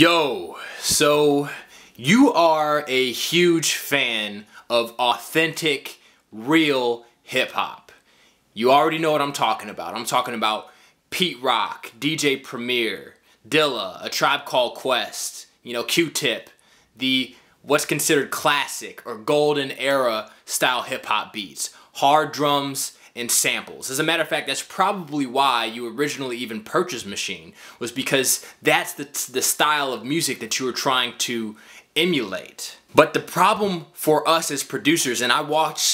Yo, so you are a huge fan of authentic, real hip-hop. You already know what I'm talking about. I'm talking about Pete Rock, DJ Premier, Dilla, A Tribe Called Quest, you know, Q-Tip, the what's considered classic or golden era style hip-hop beats, hard drums, and samples. As a matter of fact, that's probably why you originally even purchased Maschine, was because that's the style of music that you were trying to emulate. But the problem for us as producers, and I went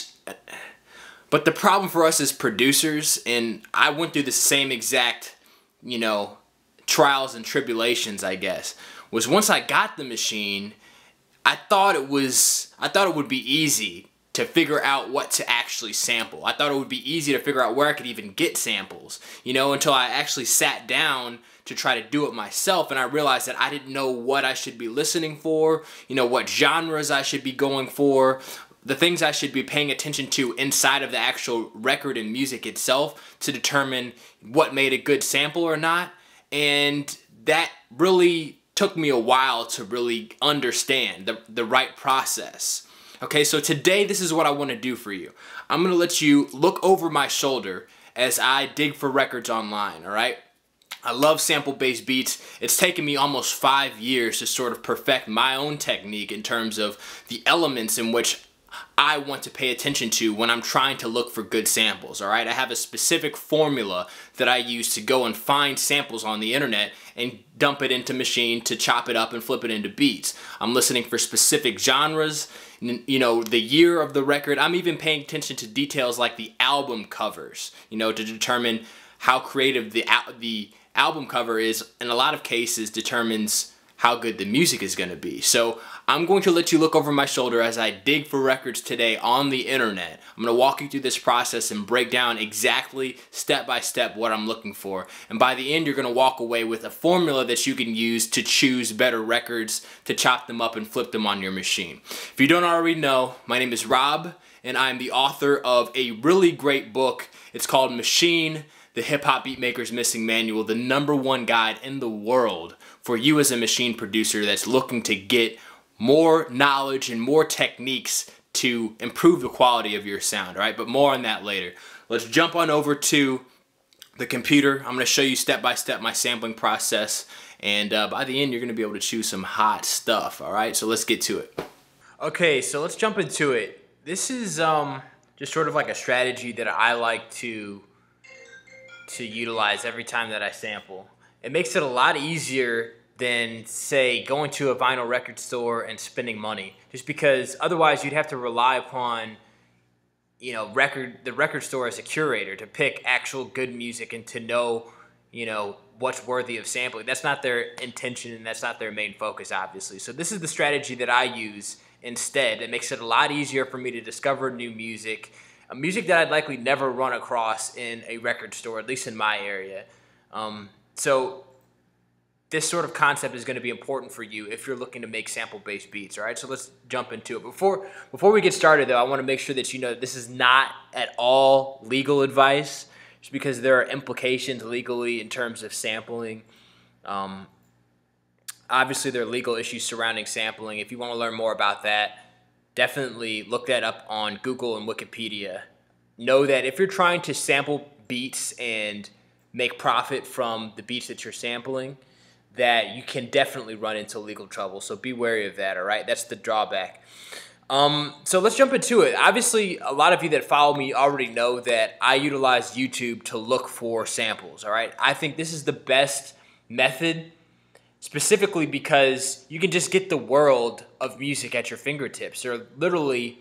through the same exact, you know, trials and tribulations, I guess, was once I got the Maschine, I thought it would be easy to figure out what to actually sample. I thought it would be easy to figure out where I could even get samples, you know, until I actually sat down to try to do it myself, and I realized that I didn't know what I should be listening for, you know, what genres I should be going for, the things I should be paying attention to inside of the actual record and music itself to determine what made a good sample or not. And that really took me a while to really understand the right process. Okay, so today this is what I want to do for you. I'm going to let you look over my shoulder as I dig for records online, alright? I love sample-based beats. It's taken me almost 5 years to sort of perfect my own technique in terms of the elements in which I want to pay attention to when I'm trying to look for good samples, alright? I have a specific formula that I use to go and find samples on the internet and dump it into Maschine to chop it up and flip it into beats. I'm listening for specific genres, you know, the year of the record. I'm even paying attention to details like the album covers, you know, to determine how creative the album cover is, in a lot of cases determines how good the music is going to be. So I'm going to let you look over my shoulder as I dig for records today on the internet. I'm going to walk you through this process and break down exactly step by step what I'm looking for. And by the end, you're going to walk away with a formula that you can use to choose better records, to chop them up and flip them on your Maschine. If you don't already know, my name is Rob, and I'm the author of a really great book. It's called Maschine: The Hip-Hop Beatmaker's Missing Manual, the #1 guide in the world for you as a Maschine producer that's looking to get more knowledge and more techniques to improve the quality of your sound, all right? But more on that later. Let's jump on over to the computer. I'm gonna show you step-by-step my sampling process, and by the end, you're gonna be able to choose some hot stuff, all right? So let's get to it. Okay, so let's jump into it. This is just sort of like a strategy that I like to utilize every time that I sample. It makes it a lot easier than, say, going to a vinyl record store and spending money, just because otherwise you'd have to rely upon, you know, the record store as a curator to pick actual good music and to know, you know, what's worthy of sampling. That's not their intention, and that's not their main focus, obviously. So this is the strategy that I use instead. It makes it a lot easier for me to discover new music, a music that I'd likely never run across in a record store, at least in my area. So this sort of concept is going to be important for you if you're looking to make sample-based beats, all right? So let's jump into it. Before we get started, though, I want to make sure that you know that this is not at all legal advice, just because there are implications legally in terms of sampling. Obviously, there are legal issues surrounding sampling. If you want to learn more about that, definitely look that up on Google and Wikipedia. Know that if you're trying to sample beats and make profit from the beats that you're sampling, that you can definitely run into legal trouble. So be wary of that, all right? That's the drawback. So let's jump into it. Obviously, a lot of you that follow me already know that I utilize YouTube to look for samples, all right? I think this is the best method, specifically because you can just get the world of music at your fingertips. There are literally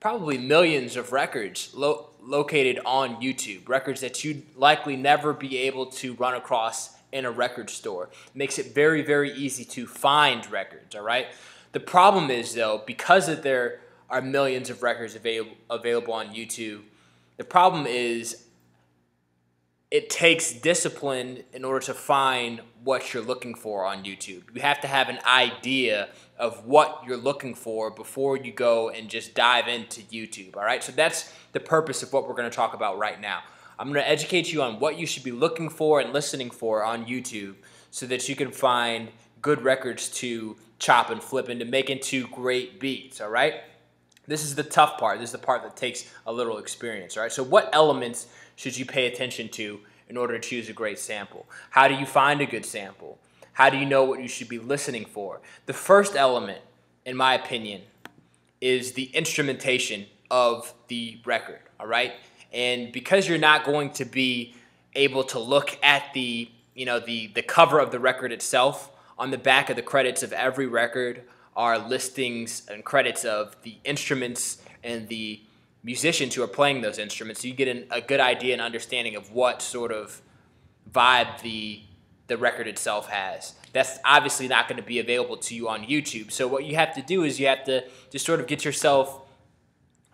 probably millions of records located on YouTube, records that you'd likely never be able to run across in a record store. It makes it very, very easy to find records, all right? The problem is, though, because there are millions of records available on YouTube, the problem is it takes discipline in order to find what you're looking for on YouTube. You have to have an idea of what you're looking for before you go and just dive into YouTube, all right? So that's the purpose of what we're going to talk about right now. I'm going to educate you on what you should be looking for and listening for on YouTube so that you can find good records to chop and flip into making two great beats, all right? This is the tough part. This is the part that takes a little experience, all right? So what elements should you pay attention to in order to choose a great sample? How do you find a good sample? How do you know what you should be listening for? The first element, in my opinion, is the instrumentation of the record, all right? And because you're not going to be able to look at the, the cover of the record itself, on the back of the credits of every record are listings and credits of the instruments and the musicians who are playing those instruments. So you get a good idea and understanding of what sort of vibe the record itself has. That's obviously not going to be available to you on YouTube. So what you have to do is you have to just sort of get yourself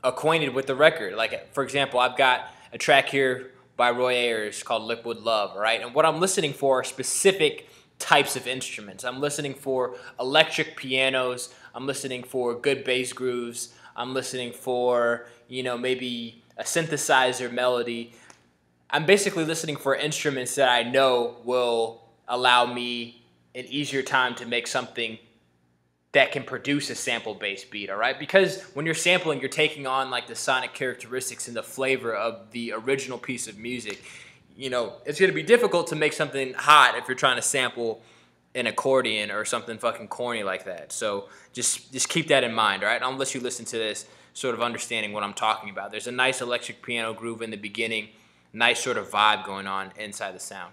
acquainted with the record. Like, for example, I've got a track here by Roy Ayers called Liquid Love, right? And what I'm listening for are specific types of instruments. I'm listening for electric pianos. I'm listening for good bass grooves. I'm listening for, maybe a synthesizer melody. I'm basically listening for instruments that I know will allow me an easier time to make something that can produce a sample-based beat, all right? Because when you're sampling, you're taking on like the sonic characteristics and the flavor of the original piece of music. It's going to be difficult to make something hot if you're trying to sample an accordion or something fucking corny like that. So just keep that in mind, all right? I'll let you listen to this, sort of understanding what I'm talking about. There's a nice electric piano groove in the beginning, nice sort of vibe going on inside the sound.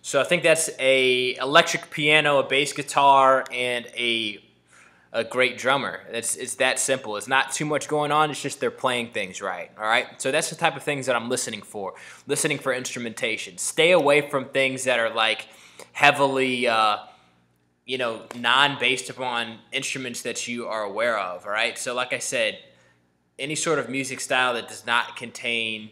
So I think that's a electric piano, a bass guitar, and a great drummer. It's that simple. It's not too much going on. It's just they're playing things right, all right? So that's the type of things that I'm listening for. Listening for instrumentation. Stay away from things that are like heavily, non-based upon instruments that you are aware of, all right? So like I said, any sort of music style that does not contain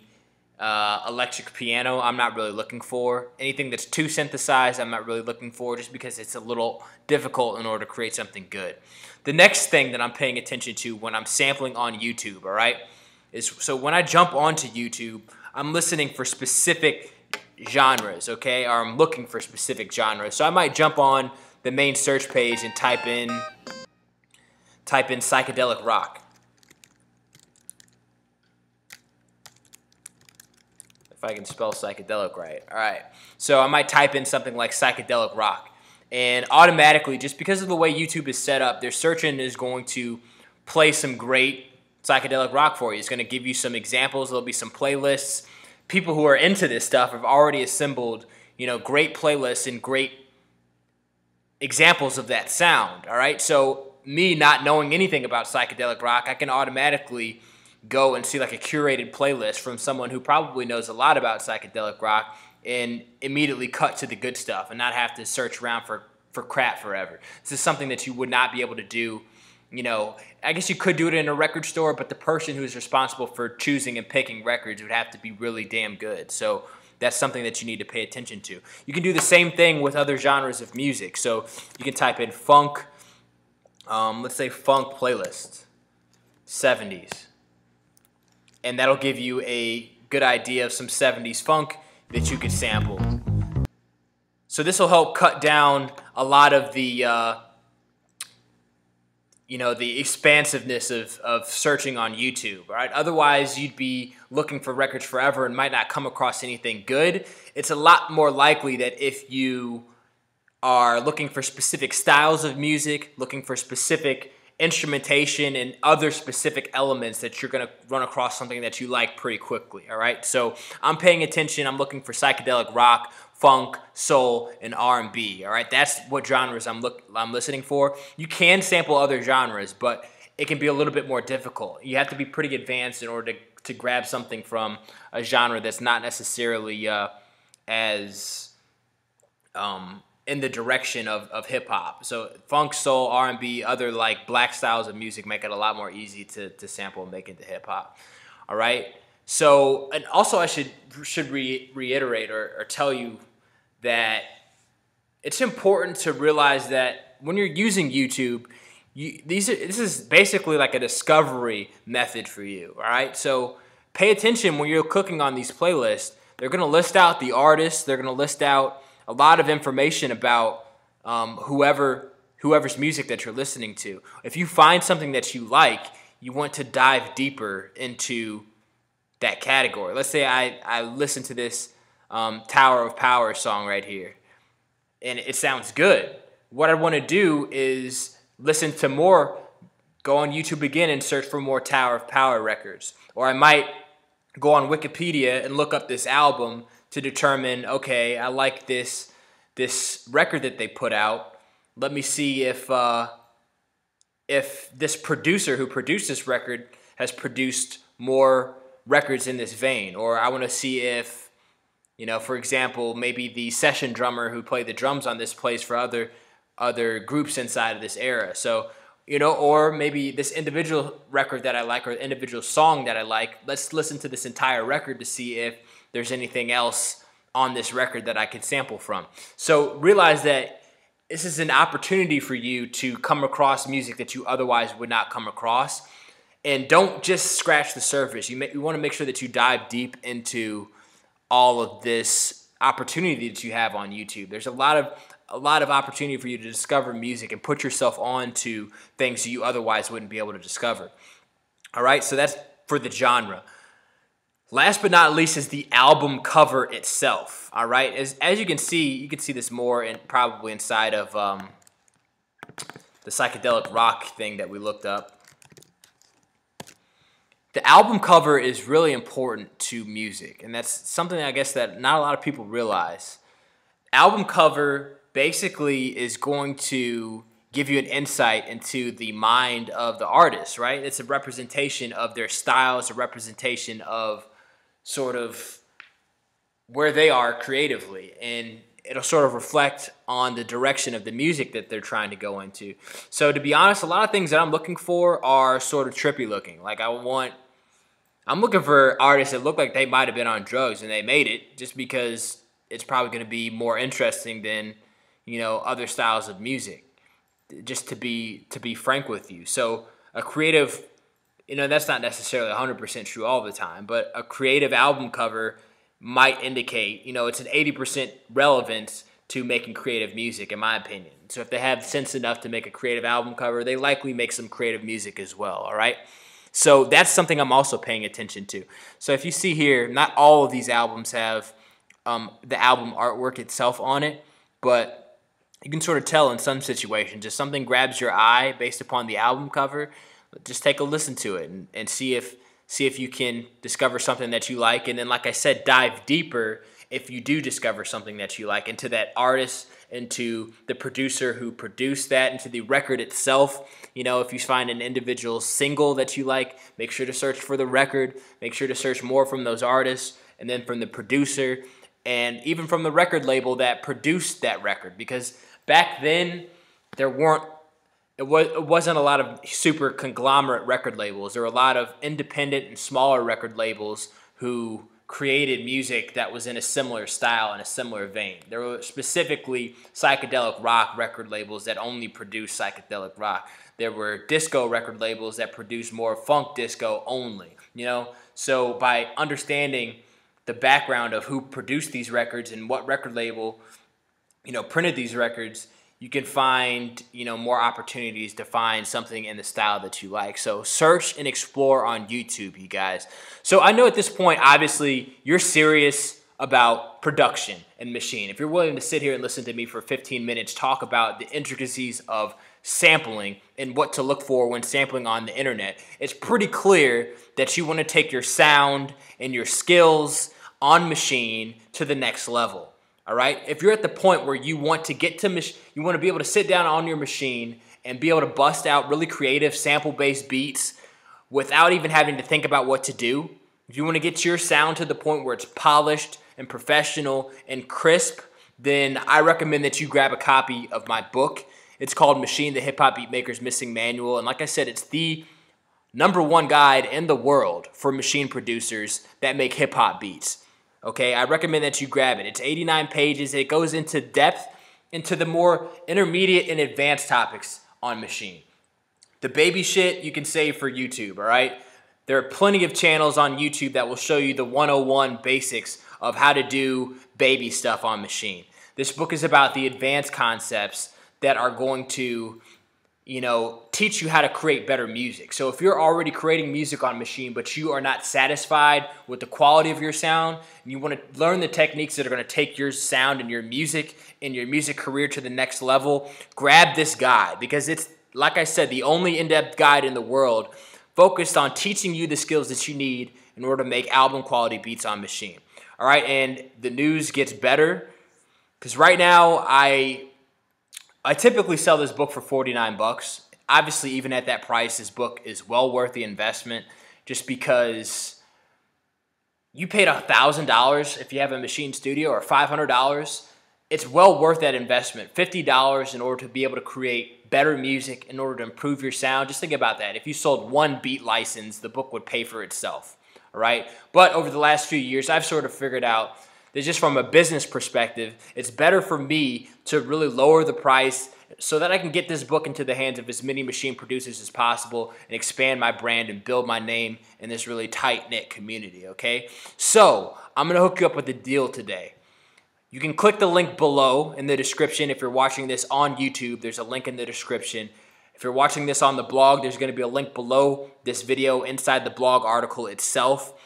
electric piano, I'm not really looking for. Anything that's too synthesized, I'm not really looking for, just because it's a little difficult in order to create something good. The next thing that I'm paying attention to when I'm sampling on YouTube, all right, is so when I jump onto YouTube, I'm listening for specific genres, okay, or I'm looking for specific genres. So I might jump on the main search page and type in psychedelic rock. If I can spell psychedelic right. All right. So I might type in something like psychedelic rock. And automatically, just because of the way YouTube is set up, their search engine is going to play some great psychedelic rock for you. It's going to give you some examples. There'll be some playlists. People who are into this stuff have already assembled, great playlists and great examples of that sound. All right. So me not knowing anything about psychedelic rock, I can automatically go and see like a curated playlist from someone who probably knows a lot about psychedelic rock and immediately cut to the good stuff and not have to search around for crap forever. This is something that you would not be able to do, I guess you could do it in a record store, but the person who is responsible for choosing and picking records would have to be really damn good. So that's something that you need to pay attention to. You can do the same thing with other genres of music. So you can type in funk, let's say funk playlist, 70s. And that'll give you a good idea of some 70s funk that you could sample. So this will help cut down a lot of the, the expansiveness of searching on YouTube, right? Otherwise, you'd be looking for records forever and might not come across anything good. It's a lot more likely that if you are looking for specific styles of music, looking for specific instrumentation and other specific elements, that you're going to run across something that you like pretty quickly, all right? So I'm paying attention. I'm looking for psychedelic rock, funk, soul, and R&B, all right? That's what genres I'm listening for. You can sample other genres, but it can be a little bit more difficult. You have to be pretty advanced in order to grab something from a genre that's not necessarily as in the direction of hip-hop. So funk, soul, R&B, other like black styles of music make it a lot more easy to sample and make into hip-hop, all right? So, and also I should reiterate or tell you that it's important to realize that when you're using YouTube, this is basically like a discovery method for you, all right? So pay attention when you're clicking on these playlists. They're going to list out the artists. They're going to list out a lot of information about whoever's music that you're listening to. If you find something that you like, you want to dive deeper into that category. Let's say I listen to this Tower of Power song right here, and it sounds good. What I want to do is listen to more, go on YouTube again and search for more Tower of Power records. Or I might go on Wikipedia and look up this album to determine, okay, I like this record that they put out. Let me see if this producer who produced this record has produced more records in this vein. Or I want to see if, you know, for example, maybe the session drummer who played the drums on this plays for other groups inside of this era. So, you know, or maybe this individual record that I like or individual song that I like, let's listen to this entire record to see if there's anything else on this record that I can sample from. So realize that this is an opportunity for you to come across music that you otherwise would not come across. And don't just scratch the surface. You want to make sure that you dive deep into all of this opportunity that you have on YouTube. There's a lot of opportunity for you to discover music and put yourself on to things you otherwise wouldn't be able to discover. All right, so that's for the genre. Last but not least is the album cover itself, all right? As you can see this more in, probably inside of the psychedelic rock thing that we looked up. The album cover is really important to music, and that's something I guess that not a lot of people realize. Album cover basically is going to give you an insight into the mind of the artist, right? It's a representation of their style, it's a representation of sort of where they are creatively, and it'll sort of reflect on the direction of the music that they're trying to go into. So to be honest, a lot of things that I'm looking for are sort of trippy looking. Like I'm looking for artists that look like they might have been on drugs and they made it, just because it's probably going to be more interesting than, you know, other styles of music, just to be frank with you. So a creative, you know, that's not necessarily 100% true all the time, but a creative album cover might indicate, you know, it's an 80% relevance to making creative music, in my opinion. So if they have sense enough to make a creative album cover, they likely make some creative music as well, all right? So that's something I'm also paying attention to. So if you see here, not all of these albums have the album artwork itself on it, but you can sort of tell in some situations, if something grabs your eye based upon the album cover, just take a listen to it and see if you can discover something that you like. And then, like I said, dive deeper if you do discover something that you like, into that artist, into the producer who produced that, into the record itself. You know, if you find an individual single that you like, make sure to search for the record, make sure to search more from those artists and then from the producer, and even from the record label that produced that record. Because back then, it wasn't a lot of super conglomerate record labels. There were a lot of independent and smaller record labels who created music that was in a similar style and a similar vein. There were specifically psychedelic rock record labels that only produced psychedelic rock. There were disco record labels that produced more funk disco only, you know? So by understanding the background of who produced these records and what record label, you know, printed these records, you can find, you know, more opportunities to find something in the style that you like. So search and explore on YouTube, you guys. So I know at this point, obviously, you're serious about production and Maschine. If you're willing to sit here and listen to me for 15 minutes talk about the intricacies of sampling and what to look for when sampling on the internet, it's pretty clear that you want to take your sound and your skills on Maschine to the next level, all right? If you're at the point where you want to get to you want to be able to sit down on your Maschine and be able to bust out really creative sample-based beats without even having to think about what to do, if you want to get your sound to the point where it's polished and professional and crisp, then I recommend that you grab a copy of my book. It's called Maschine, the Hip-Hop Beatmaker's Missing Manual, and like I said, it's the #1 guide in the world for Maschine producers that make hip-hop beats. Okay, I recommend that you grab it. It's 89 pages. It goes into depth into the more intermediate and advanced topics on Maschine. The baby shit you can save for YouTube, all right? There are plenty of channels on YouTube that will show you the 101 basics of how to do baby stuff on Maschine. This book is about the advanced concepts that are going to, you know, teach you how to create better music. So if you're already creating music on Maschine, but you are not satisfied with the quality of your sound, and you want to learn the techniques that are going to take your sound and your music career to the next level, grab this guide, because it's, like I said, the only in-depth guide in the world focused on teaching you the skills that you need in order to make album quality beats on Maschine. All right, and the news gets better, because right now I typically sell this book for $49. Obviously, even at that price, this book is well worth the investment, just because you paid $1,000 if you have a Maschine Studio, or $500. It's well worth that investment, $50, in order to be able to create better music, in order to improve your sound. Just think about that. If you sold one beat license, the book would pay for itself, all right? But over the last few years, I've sort of figured out that just from a business perspective, it's better for me to really lower the price so that I can get this book into the hands of as many Maschine producers as possible and expand my brand and build my name in this really tight-knit community, okay? So I'm going to hook you up with a deal today. You can click the link below in the description. If you're watching this on YouTube, there's a link in the description. If you're watching this on the blog, there's going to be a link below this video inside the blog article itself.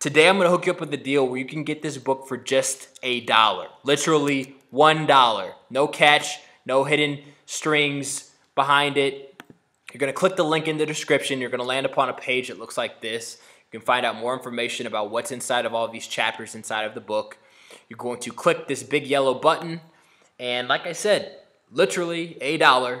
Today, I'm going to hook you up with a deal where you can get this book for just $1, literally $1. No catch, no hidden strings behind it. You're going to click the link in the description. You're going to land upon a page that looks like this. You can find out more information about what's inside of all of these chapters inside of the book. You're going to click this big yellow button. And like I said, literally $1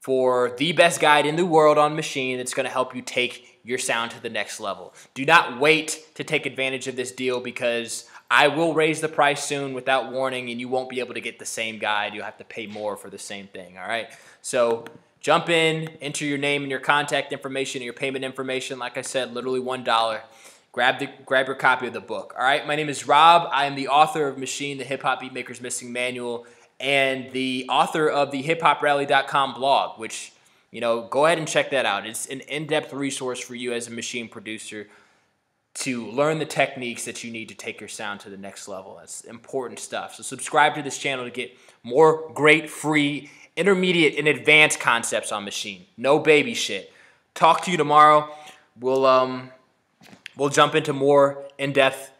for the best guide in the world on Maschine that's going to help you take your sound to the next level. Do not wait to take advantage of this deal, because I will raise the price soon without warning, and you won't be able to get the same guide. You'll have to pay more for the same thing, all right? So jump in, enter your name and your contact information and your payment information. Like I said, literally $1. Grab your copy of the book, all right? My name is Rob. I am the author of Maschine, the Hip-Hop Beatmaker's Missing Manual, and the author of the HipHopRally.com blog, which, you know, go ahead and check that out. It's an in-depth resource for you as a Maschine producer to learn the techniques that you need to take your sound to the next level. That's important stuff. So subscribe to this channel to get more great, free, intermediate, and advanced concepts on Maschine. No baby shit. Talk to you tomorrow. We'll jump into more in-depth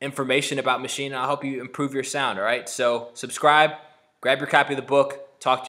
information about Maschine, and I'll help you improve your sound, all right? So subscribe, grab your copy of the book, talk to you.